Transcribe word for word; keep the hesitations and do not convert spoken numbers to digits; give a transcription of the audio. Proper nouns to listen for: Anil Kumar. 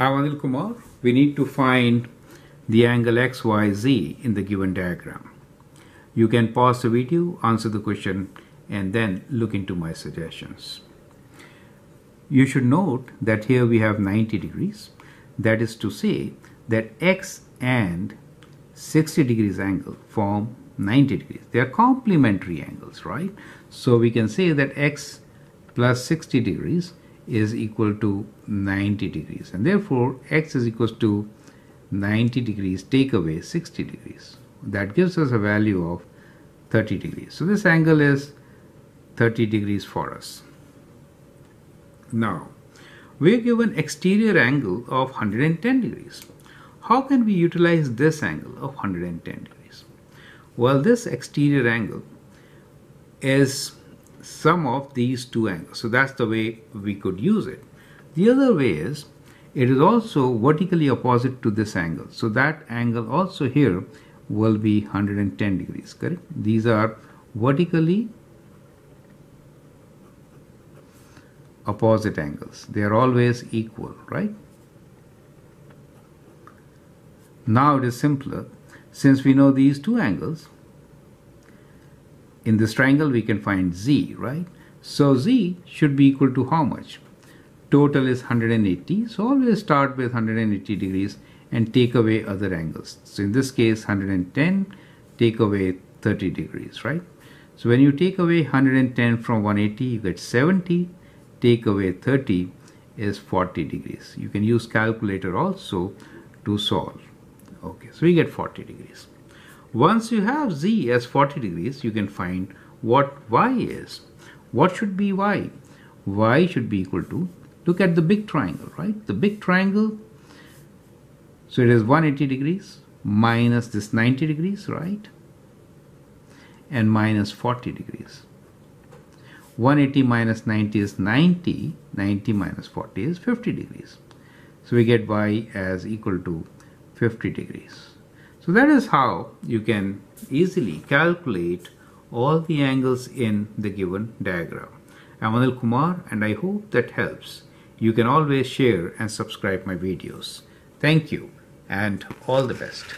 I'm Anil Kumar. We need to find the angle X Y Z in the given diagram. You can pause the video, answer the question, and then look into my suggestions. You should note that here we have ninety degrees. That is to say that X and sixty degrees angle form ninety degrees. They are complementary angles, right? So we can say that X plus sixty degrees is equal to ninety degrees, and therefore X is equals to ninety degrees take away sixty degrees. That gives us a value of thirty degrees. So this angle is thirty degrees for us. Now we are given exterior angle of one hundred ten degrees. How can we utilize this angle of one hundred ten degrees? Well, this exterior angle is sum of these two angles. So that's the way we could use it. The other way is it is also vertically opposite to this angle. So that angle also here will be one hundred ten degrees, correct? These are vertically opposite angles. They are always equal, right? Now it is simpler. Since we know these two angles, in this triangle we can find Z, right? So Z should be equal to how much? Total is one hundred eighty. So always start with one hundred eighty degrees and take away other angles. So in this case one hundred ten, take away thirty degrees, right? So when you take away one hundred ten from one hundred eighty, you get seventy. Take away thirty is forty degrees. You can use calculator also to solve. Okay, so we get forty degrees. Once you have Z as forty degrees, you can find what Y is. What should be Y? Y should be equal to, look at the big triangle, right? The big triangle, so it is one hundred eighty degrees minus this ninety degrees, right? And minus forty degrees. one hundred eighty minus ninety is ninety, ninety minus forty is fifty degrees. So we get Y as equal to fifty degrees. So that is how you can easily calculate all the angles in the given diagram. I'm Anil Kumar, and I hope that helps. You can always share and subscribe my videos. Thank you and all the best.